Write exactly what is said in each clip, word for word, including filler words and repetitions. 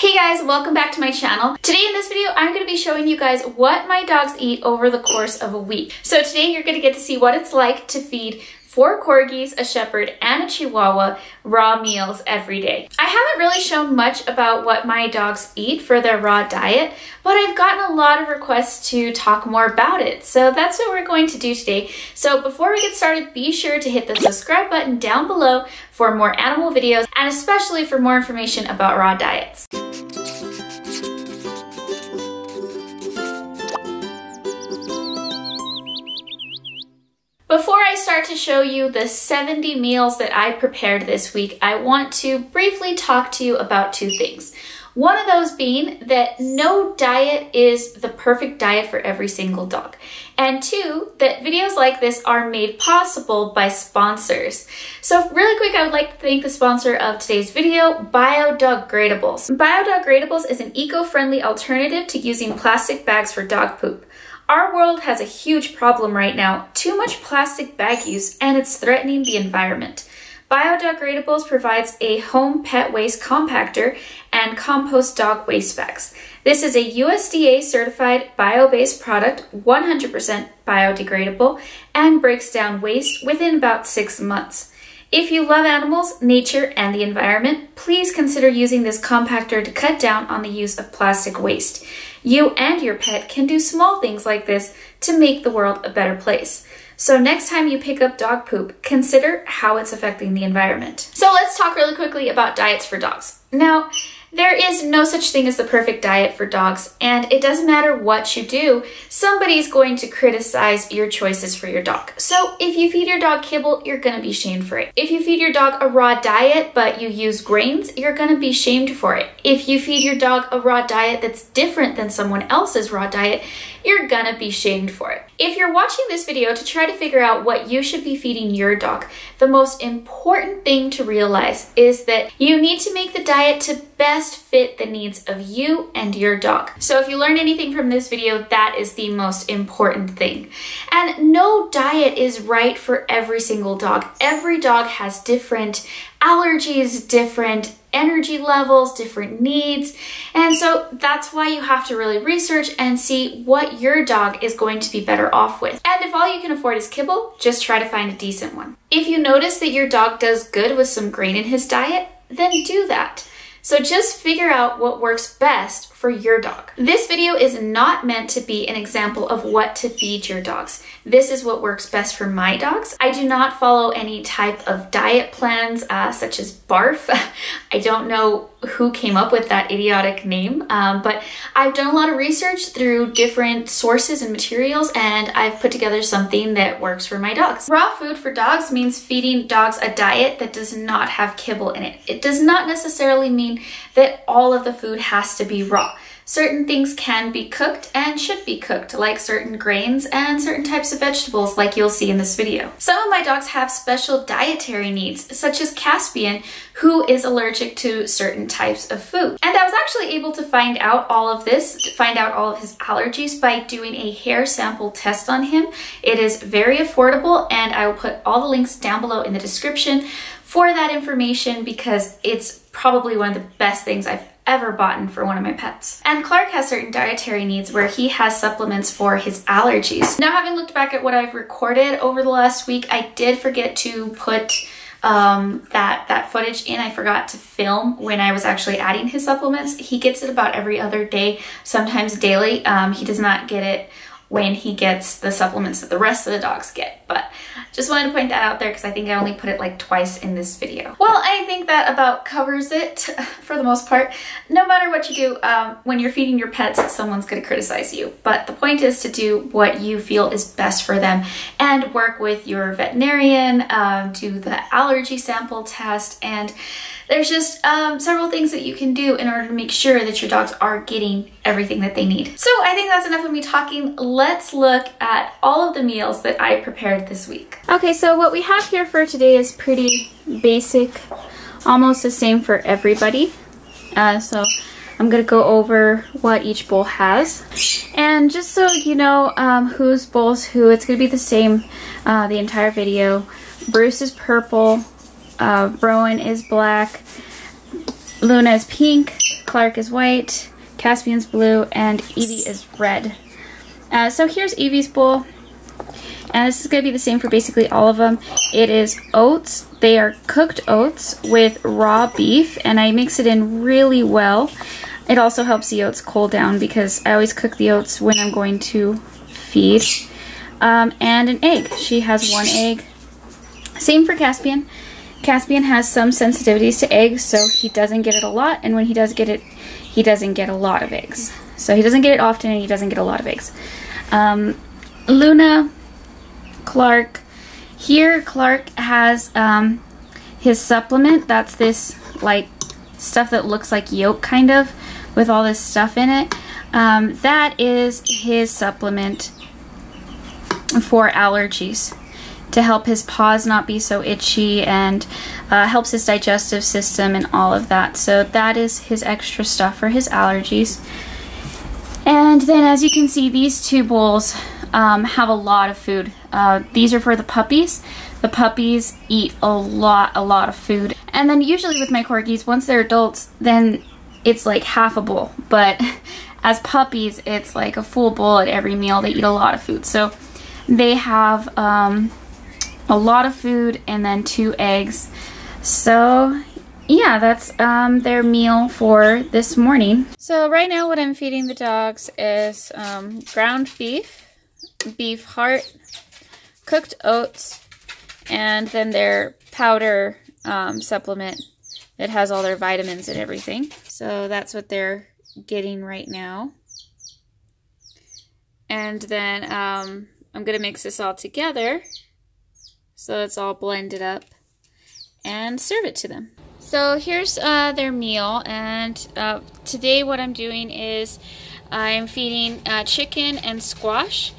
Hey guys, welcome back to my channel. Today in this video, I'm going to be showing you guys what my dogs eat over the course of a week. So today you're going to get to see what it's like to feed four corgis, a shepherd, and a chihuahua raw meals every day. I haven't really shown much about what my dogs eat for their raw diet, but I've gotten a lot of requests to talk more about it. So that's what we're going to do today. So before we get started, be sure to hit the subscribe button down below for more animal videos and especially for more information about raw diets. Before I start to show you the seventy meals that I prepared this week, I want to briefly talk to you about two things. One of those being that no diet is the perfect diet for every single dog. And two, that videos like this are made possible by sponsors. So really quick, I would like to thank the sponsor of today's video, BioDegradables. BioDegradables is an eco-friendly alternative to using plastic bags for dog poop. Our world has a huge problem right now, too much plastic bag use, and it's threatening the environment. Biodegradables provides a home pet waste compactor and compost dog waste bags. This is a U S D A certified bio-based product, one hundred percent biodegradable, and breaks down waste within about six months. If you love animals, nature, and the environment, please consider using this compactor to cut down on the use of plastic waste. You and your pet can do small things like this to make the world a better place. So next time you pick up dog poop, consider how it's affecting the environment. So let's talk really quickly about diets for dogs. Now, there is no such thing as the perfect diet for dogs, and it doesn't matter what you do, somebody's going to criticize your choices for your dog. So if you feed your dog kibble, you're gonna be shamed for it. If you feed your dog a raw diet, but you use grains, you're gonna be shamed for it. If you feed your dog a raw diet that's different than someone else's raw diet, you're gonna be shamed for it. If you're watching this video to try to figure out what you should be feeding your dog, the most important thing to realize is that you need to make the diet to best fit the needs of you and your dog. So if you learned anything from this video, that is the most important thing. And no diet is right for every single dog. Every dog has different allergies, different energy levels, different needs. And so that's why you have to really research and see what your dog is going to be better off with. And if all you can afford is kibble, just try to find a decent one. If you notice that your dog does good with some grain in his diet, then do that. So just figure out what works best for your dog. This video is not meant to be an example of what to feed your dogs. This is what works best for my dogs. I do not follow any type of diet plans uh, such as barf. I don't know who came up with that idiotic name, um, but I've done a lot of research through different sources and materials, and I've put together something that works for my dogs. Raw food for dogs means feeding dogs a diet that does not have kibble in it. It does not necessarily mean that all of the food has to be raw. Certain things can be cooked and should be cooked, like certain grains and certain types of vegetables like you'll see in this video. Some of my dogs have special dietary needs, such as Caspian, who is allergic to certain types of food. And I was actually able to find out all of this, to find out all of his allergies by doing a hair sample test on him. It is very affordable, and I will put all the links down below in the description for that information because it's probably one of the best things I've ever bought for one of my pets. And Clark has certain dietary needs where he has supplements for his allergies. Now, having looked back at what I've recorded over the last week, I did forget to put um, that, that footage in. I forgot to film when I was actually adding his supplements. He gets it about every other day, sometimes daily. Um, he does not get it when he gets the supplements that the rest of the dogs get. But just wanted to point that out there because I think I only put it like twice in this video. Well, I think that about covers it for the most part. No matter what you do, um, when you're feeding your pets, someone's gonna criticize you. But the point is to do what you feel is best for them and work with your veterinarian, um, do the allergy sample test, and there's just um, several things that you can do in order to make sure that your dogs are getting everything that they need. So I think that's enough of me talking. Let's look at all of the meals that I prepared this week. Okay, so what we have here for today is pretty basic, almost the same for everybody. Uh, so I'm gonna go over what each bowl has. And just so you know um, whose bowl's who, it's gonna be the same uh, the entire video. Bruce is purple. Uh, Rowan is black, Luna is pink, Clark is white, Caspian's blue, and Evie is red. Uh, so here's Evie's bowl, and this is going to be the same for basically all of them. It is oats. They are cooked oats with raw beef, and I mix it in really well. It also helps the oats cool down because I always cook the oats when I'm going to feed. Um, and an egg. She has one egg. Same for Caspian. Caspian has some sensitivities to eggs, so he doesn't get it a lot, and when he does get it, he doesn't get a lot of eggs. So he doesn't get it often, and he doesn't get a lot of eggs. Um, Luna, Clark. Here, Clark has um, his supplement. That's this, like, stuff that looks like yolk, kind of, with all this stuff in it. Um, that is his supplement for allergies, to help his paws not be so itchy, and uh, helps his digestive system and all of that. So that is his extra stuff for his allergies. And then, as you can see, these two bowls um, have a lot of food. Uh, these are for the puppies. The puppies eat a lot, a lot of food. And then usually with my corgis, once they're adults, then it's like half a bowl. But as puppies, it's like a full bowl at every meal. They eat a lot of food. So they have um, a lot of food, and then two eggs. So yeah, that's um, their meal for this morning. So right now what I'm feeding the dogs is um, ground beef, beef heart, cooked oats, and then their powder um, supplement that has all their vitamins and everything. So that's what they're getting right now. And then um, I'm going to mix this all together so it's all blended up and serve it to them. So here's uh, their meal, and uh, today what I'm doing is I'm feeding uh, chicken and squash,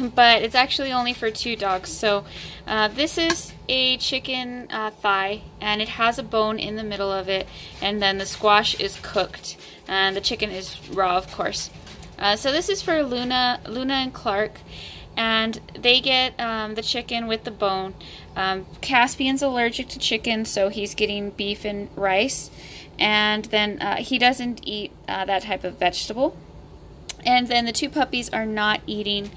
but it's actually only for two dogs. So uh, this is a chicken uh, thigh, and it has a bone in the middle of it, and then the squash is cooked, and the chicken is raw, of course. Uh, so this is for Luna, Luna and Clark, and they get um, the chicken with the bone. Um, Caspian's allergic to chicken, so he's getting beef and rice, and then uh, he doesn't eat uh, that type of vegetable. And then the two puppies are not eating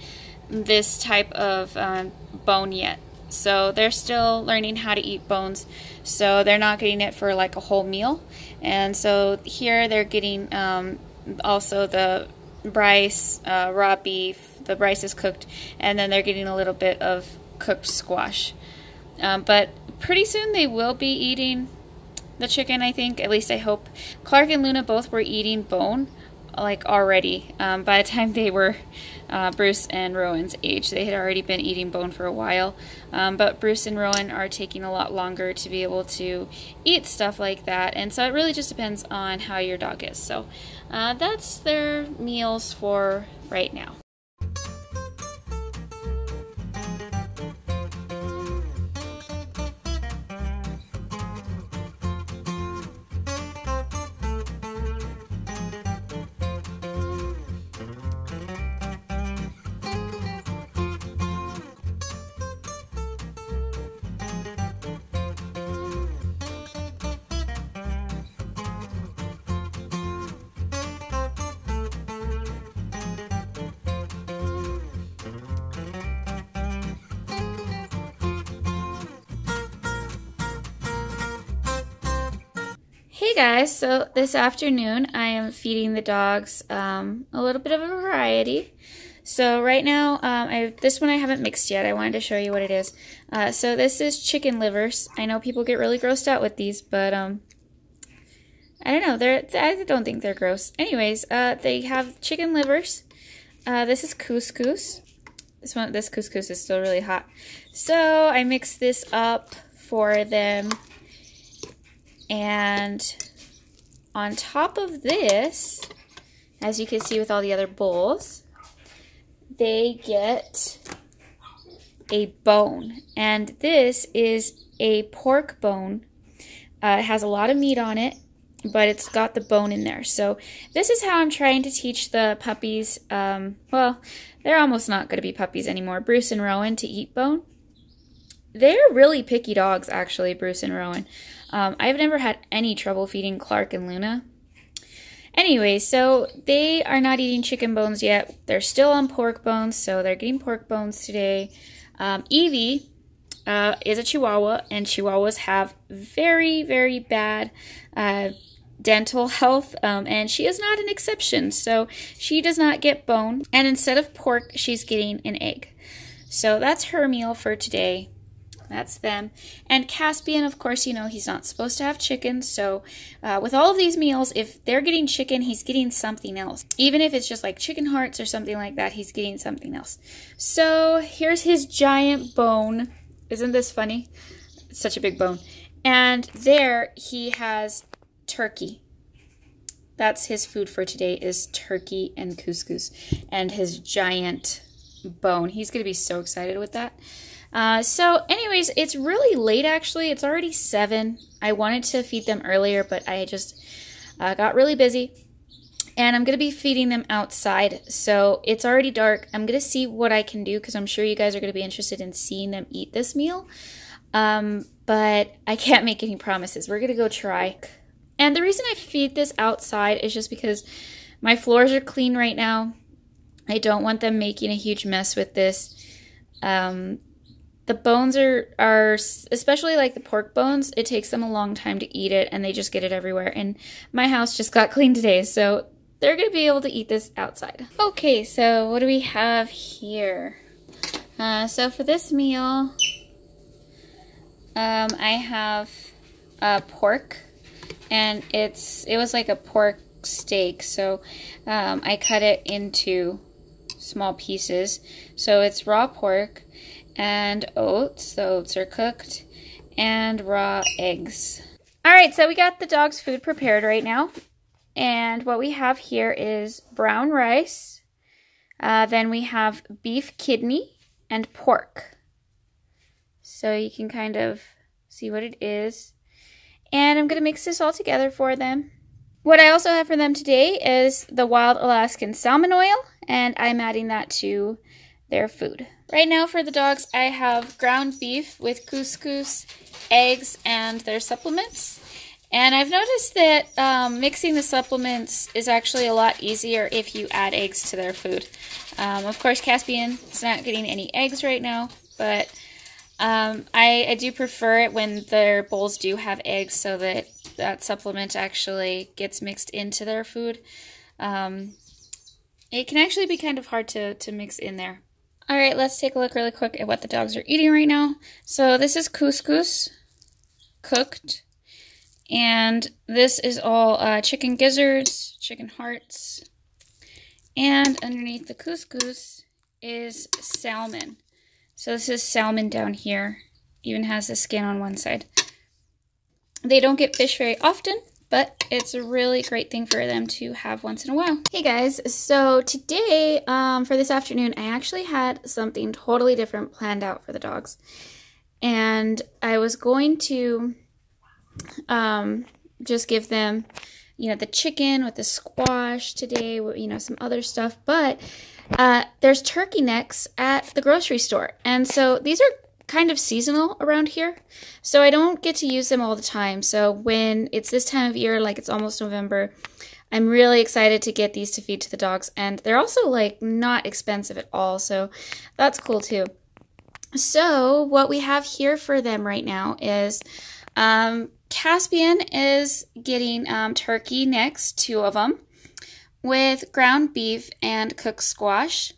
this type of um, bone yet. So they're still learning how to eat bones, so they're not getting it for like a whole meal. And so here they're getting um, also the rice, uh, raw beef. The rice is cooked, and then they're getting a little bit of cooked squash. Um, but pretty soon they will be eating the chicken, I think. At least I hope. Clark and Luna both were eating bone, like, already. Um, by the time they were uh, Bruce and Rowan's age, they had already been eating bone for a while. Um, but Bruce and Rowan are taking a lot longer to be able to eat stuff like that. And so it really just depends on how your dog is. So uh, that's their meals for right now. Hey guys, so this afternoon I am feeding the dogs um, a little bit of a variety. So right now, um, I, this one I haven't mixed yet. I wanted to show you what it is. Uh, so this is chicken livers. I know people get really grossed out with these, but um, I don't know. They're, I don't think they're gross. Anyways, uh, they have chicken livers. Uh, this is couscous. This one, this couscous is still really hot. So I mixed this up for them. And on top of this, as you can see with all the other bowls, they get a bone. And this is a pork bone. Uh, it has a lot of meat on it, but it's got the bone in there. So this is how I'm trying to teach the puppies, um, well, they're almost not going to be puppies anymore, Bruce and Rowan, to eat bone. They're really picky dogs, actually, Bruce and Rowan. Um, I've never had any trouble feeding Clark and Luna. Anyway, so they are not eating chicken bones yet. They're still on pork bones, so they're getting pork bones today. Um, Evie uh, is a Chihuahua, and Chihuahuas have very, very bad uh, dental health, um, and she is not an exception. So she does not get bone, and instead of pork, she's getting an egg. So that's her meal for today. That's them. And Caspian, of course, you know, he's not supposed to have chicken. So uh, with all of these meals, if they're getting chicken, he's getting something else. Even if it's just like chicken hearts or something like that, he's getting something else. So here's his giant bone. Isn't this funny? It's such a big bone. And there he has turkey. That's his food for today, is turkey and couscous and his giant bone. He's going to be so excited with that. Uh, so anyways, it's really late actually. It's already seven. I wanted to feed them earlier, but I just uh, got really busy. And I'm going to be feeding them outside. So it's already dark. I'm going to see what I can do because I'm sure you guys are going to be interested in seeing them eat this meal. Um, but I can't make any promises. We're going to go try. And the reason I feed this outside is just because my floors are clean right now. I don't want them making a huge mess with this. Um, The bones are, are, especially like the pork bones, it takes them a long time to eat it, and they just get it everywhere. And my house just got cleaned today, so they're going to be able to eat this outside. Okay, so what do we have here? Uh, so for this meal, um, I have uh, pork, and it's it was like a pork steak, so um, I cut it into small pieces. So it's raw pork. And oats, the oats are cooked, and raw eggs. All right, so we got the dog's food prepared right now. And what we have here is brown rice. Uh, then we have beef kidney and pork. So you can kind of see what it is. And I'm gonna mix this all together for them. What I also have for them today is the Wild Alaskan Salmon Oil, and I'm adding that to their food. Right now for the dogs, I have ground beef with couscous, eggs, and their supplements. And I've noticed that um, mixing the supplements is actually a lot easier if you add eggs to their food. Um, of course, Caspian is not getting any eggs right now, but um, I, I do prefer it when their bowls do have eggs so that that supplement actually gets mixed into their food. Um, it can actually be kind of hard to, to mix in there. All right, let's take a look really quick at what the dogs are eating right now. So this is couscous, cooked, and this is all uh, chicken gizzards, chicken hearts, and underneath the couscous is salmon. So this is salmon down here, even has the skin on one side. They don't get fish very often, but it's a really great thing for them to have once in a while. Hey guys, so today, um, for this afternoon, I actually had something totally different planned out for the dogs. And I was going to um, just give them, you know, the chicken with the squash today, you know, some other stuff. But uh, there's turkey necks at the grocery store. And so these are kind of seasonal around here, so I don't get to use them all the time. So when it's this time of year, like it's almost November, I'm really excited to get these to feed to the dogs, and they're also like not expensive at all, so that's cool too. So what we have here for them right now is um, Caspian is getting um, turkey necks, two of them, with ground beef and cooked squash.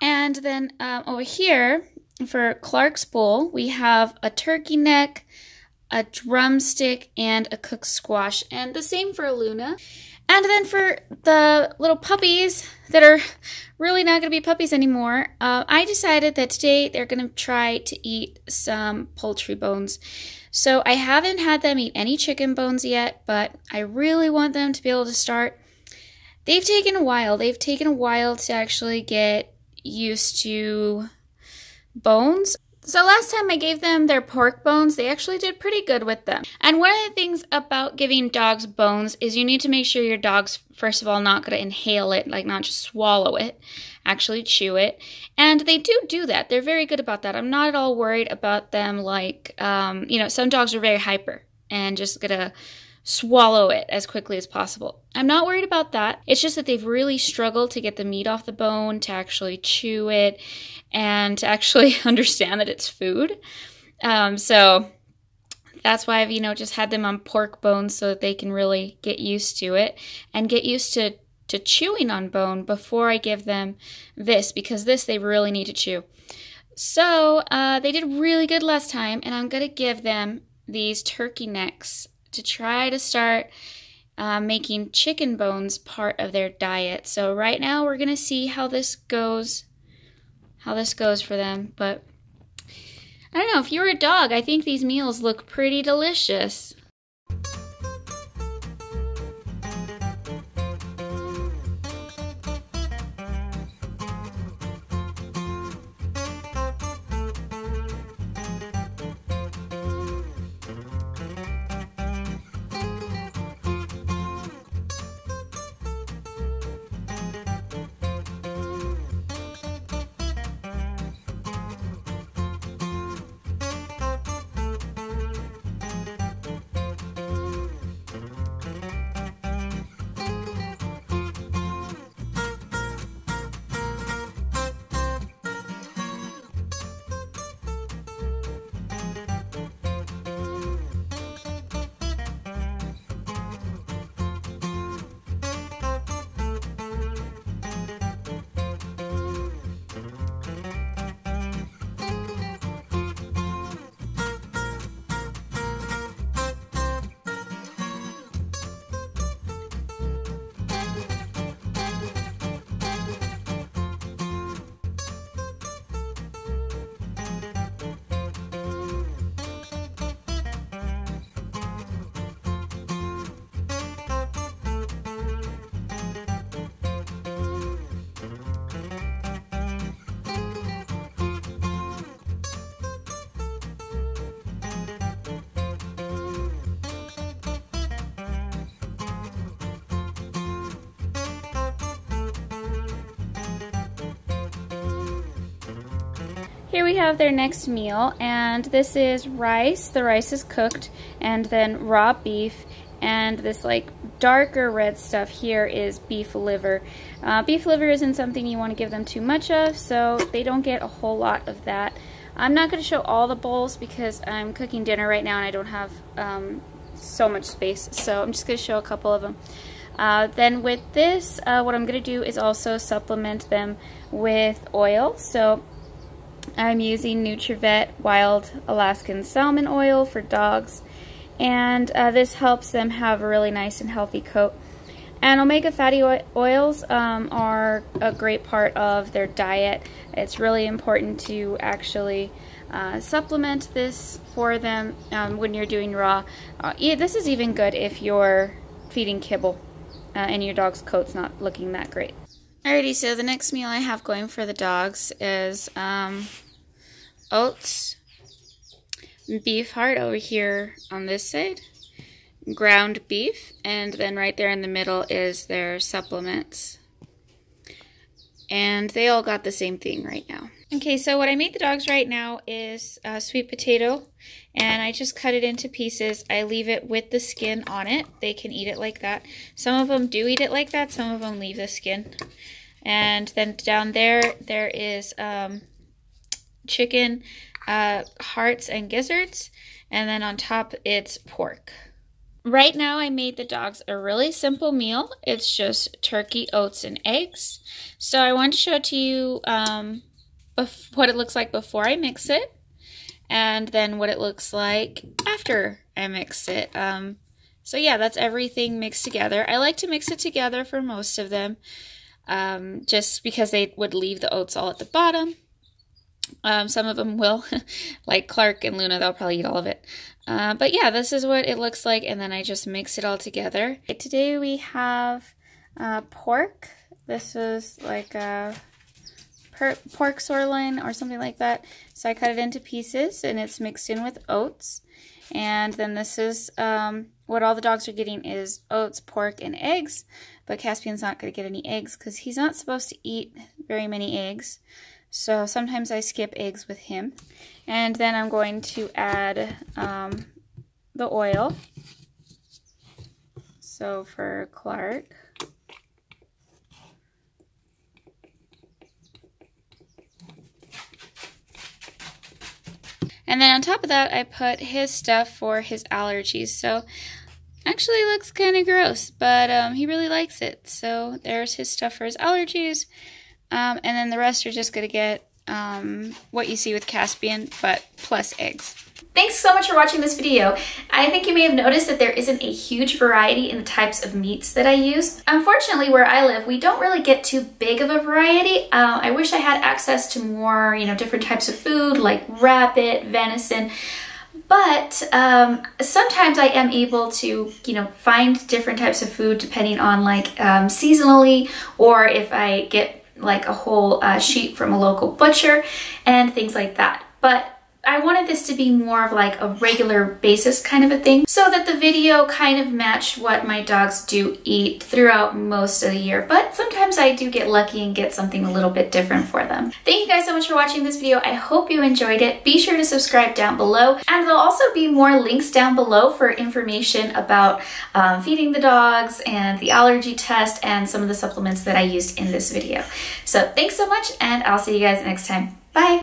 And then um, over here for Clark's bowl, we have a turkey neck, a drumstick, and a cooked squash, and the same for Luna. And then for the little puppies that are really not going to be puppies anymore, uh, I decided that today they're going to try to eat some poultry bones. So I haven't had them eat any chicken bones yet, but I really want them to be able to start. They've taken a while. They've taken a while to actually get used to bones. So last time I gave them their pork bones, they actually did pretty good with them. And one of the things about giving dogs bones is you need to make sure your dog's, first of all, not going to inhale it, like not just swallow it, actually chew it. And they do do that. They're very good about that. I'm not at all worried about them like, um, you know, some dogs are very hyper and just going to swallow it as quickly as possible. I'm not worried about that. It's just that they've really struggled to get the meat off the bone, to actually chew it, and to actually understand that it's food. Um, so that's why I've, you know, just had them on pork bones so that they can really get used to it and get used to, to chewing on bone before I give them this, because this they really need to chew. So uh, they did really good last time, and I'm going to give them these turkey necks to try to start uh, making chicken bones part of their diet. So right now we're going to see how this goes, how this goes for them. But I don't know, if you were a dog, I think these meals look pretty delicious. Here we have their next meal, and this is rice. The rice is cooked, and then raw beef, and this like darker red stuff here is beef liver. Uh, beef liver isn't something you want to give them too much of, so they don't get a whole lot of that. I'm not going to show all the bowls because I'm cooking dinner right now and I don't have um, so much space, so I'm just going to show a couple of them. Uh, then with this, uh, what I'm going to do is also supplement them with oil. So I'm using NutriVet Wild Alaskan Salmon Oil for dogs, and uh, this helps them have a really nice and healthy coat. And omega fatty oils um, are a great part of their diet. It's really important to actually uh, supplement this for them um, when you're doing raw. Uh, yeah, this is even good if you're feeding kibble uh, and your dog's coat's not looking that great. Alrighty, so the next meal I have going for the dogs is um, oats, beef heart over here on this side, ground beef, and then right there in the middle is their supplements. And they all got the same thing right now. Okay, so what I made the dogs right now is uh, sweet potato, and I just cut it into pieces. I leave it with the skin on it. They can eat it like that. Some of them do eat it like that. Some of them leave the skin. And then down there, there is um, chicken uh, hearts and gizzards, and then on top it's pork. Right now I made the dogs a really simple meal. It's just turkey, oats, and eggs. So I wanted to show it to you um, what it looks like before I mix it, and then what it looks like after I mix it. Um, so yeah, that's everything mixed together. I like to mix it together for most of them, um, just because they would leave the oats all at the bottom. Um, some of them will, like Clark and Luna, they'll probably eat all of it. Uh, but yeah, this is what it looks like, and then I just mix it all together. Today we have uh, pork. This is like a per pork sirloin or something like that. So I cut it into pieces, and it's mixed in with oats. And then this is um, what all the dogs are getting is oats, pork, and eggs. But Caspian's not going to get any eggs because he's not supposed to eat very many eggs. So sometimes I skip eggs with him. And then I'm going to add um, the oil. So for Clark, and then on top of that, I put his stuff for his allergies. So actually looks kind of gross, but um, he really likes it. So there's his stuff for his allergies. Um, and then the rest are just going to get um, what you see with Caspian, but plus eggs. Thanks so much for watching this video. I think you may have noticed that there isn't a huge variety in the types of meats that I use. Unfortunately, where I live, we don't really get too big of a variety. Uh, I wish I had access to more, you know, different types of food like rabbit, venison. But um, sometimes I am able to, you know, find different types of food depending on like um, seasonally, or if I get like a whole uh, sheep from a local butcher and things like that. But I wanted this to be more of like a regular basis kind of a thing, so that the video kind of matched what my dogs do eat throughout most of the year, but sometimes I do get lucky and get something a little bit different for them. Thank you guys so much for watching this video. I hope you enjoyed it. Be sure to subscribe down below, and there'll also be more links down below for information about um, feeding the dogs and the allergy test and some of the supplements that I used in this video. So thanks so much, and I'll see you guys next time. Bye!